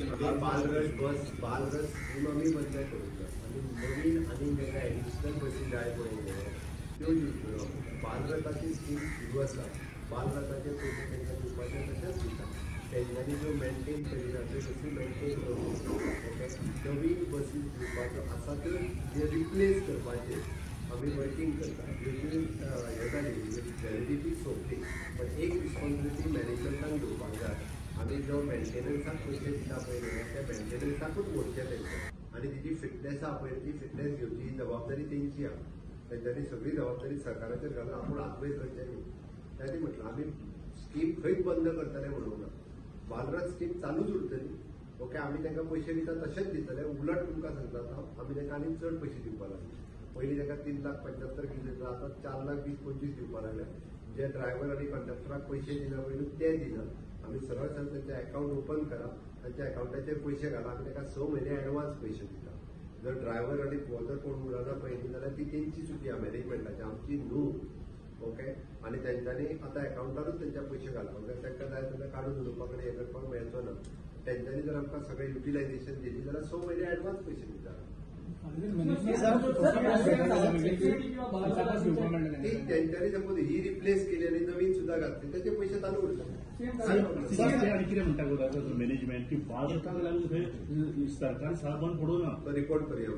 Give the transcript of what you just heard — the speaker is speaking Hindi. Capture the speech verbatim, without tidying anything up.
रिप्लेस कर आम्ही वर्किंग करता रिलेटिवली सोंपी बट एक रिस्पॉन्सिबिलिटी मॅनेजमेंटान घेवपाक जाय। आम्ही जो मेंटेनन्साक पयशे दिता पळय त्या मेंटेनन्साकूच वचचें तेंचें आनी तिची फिटनेसा पळय ती फिटनेस घेवची जबाबदारी तेंची आसा। तेंच्यांनी सगळी जबाबदारी सरकाराचेर घालून आपूण आदवैत करचें न्ही। ताणी म्हटलं आम्ही स्कीम खंयच बंद करतले म्हणूंक ना, बालरथ स्कीम चालूच उरतली। ओके आम्ही तांकां पयशे दिता तशेंच दितले, उलट तुमकां सांगता आम्ही तांकां आनी चड पयशे दिवपाक लागले। पैली तक तीन लाख पंचहत्तर किलो आता चार लाख बीस पंचवीस दिवपाक लागल्या। जे ड्रायव्हर आणि कंडक्टराक पैसे दिना पयलू ते दिना। आम्ही सरळ सरळ त्यांचे अकाउंट ओपन करा, त्यांच्या अकाउंटाचेर पैसे घाला, आम्ही ताका स म्हयने एडवान्स पैसे दिता। जर ड्रायव्हर आणि वॉदर कोण उलना पयली जाल्यार ती तेंची चुकी आसा मॅनेजमेंटाची, आमची न्हू। ओके आनी तेंच्यांनी आतां अकाउंटारूच तेंच्या पैसे घालपाक जाय, तांकां जाय तेन्ना काडून उडोवपा कडेन हें करपाक मेळचो ना। तेंच्यांनी जर आमकां सगळें युटिलायझेशन दिली जाल्यार स म्हयने एडवान्स पैसे दिता। ही रिप्लेस केली आणि नवीन सुद्धा घातली, त्याचे पैसे चालू उरतात। मॅनेजमेंट की बाजूला लागून सरकार साबण पडू ना, तो रिकॉर्ड करूया।